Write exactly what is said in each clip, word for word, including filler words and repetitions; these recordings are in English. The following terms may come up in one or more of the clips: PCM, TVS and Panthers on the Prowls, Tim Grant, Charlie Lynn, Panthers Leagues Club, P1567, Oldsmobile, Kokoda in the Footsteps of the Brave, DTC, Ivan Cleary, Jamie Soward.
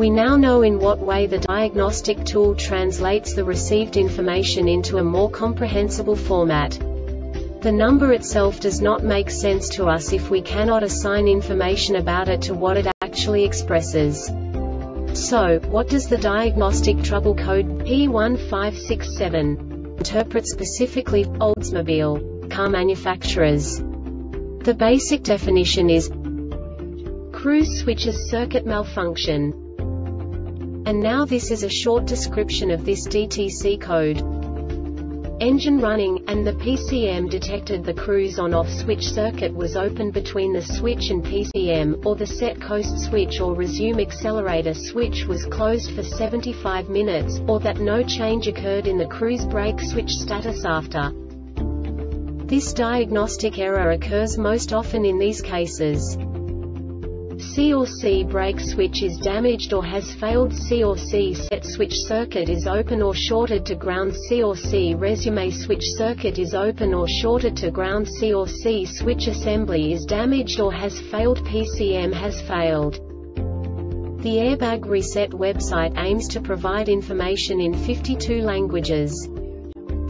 We now know in what way the diagnostic tool translates the received information into a more comprehensible format. The number itself does not make sense to us if we cannot assign information about it to what it actually expresses. So, what does the diagnostic trouble code P one five six seven interpret specifically for Oldsmobile car manufacturers? The basic definition is cruise switches circuit malfunction. And now this is a short description of this D T C code. Engine running, and the P C M detected the cruise on-off switch circuit was open between the switch and P C M, or the set coast switch or resume accelerator switch was closed for seventy-five minutes, or that no change occurred in the cruise brake switch status after. This diagnostic error occurs most often in these cases. C or C brake switch is damaged or has failed. C or C set switch circuit is open or shorted to ground. C or C resume switch circuit is open or shorted to ground. C or C switch assembly is damaged or has failed. P C M has failed. The Airbag Reset website aims to provide information in fifty-two languages.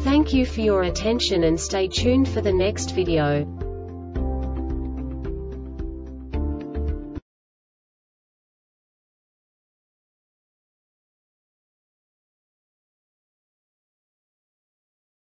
Thank you for your attention and stay tuned for the next video.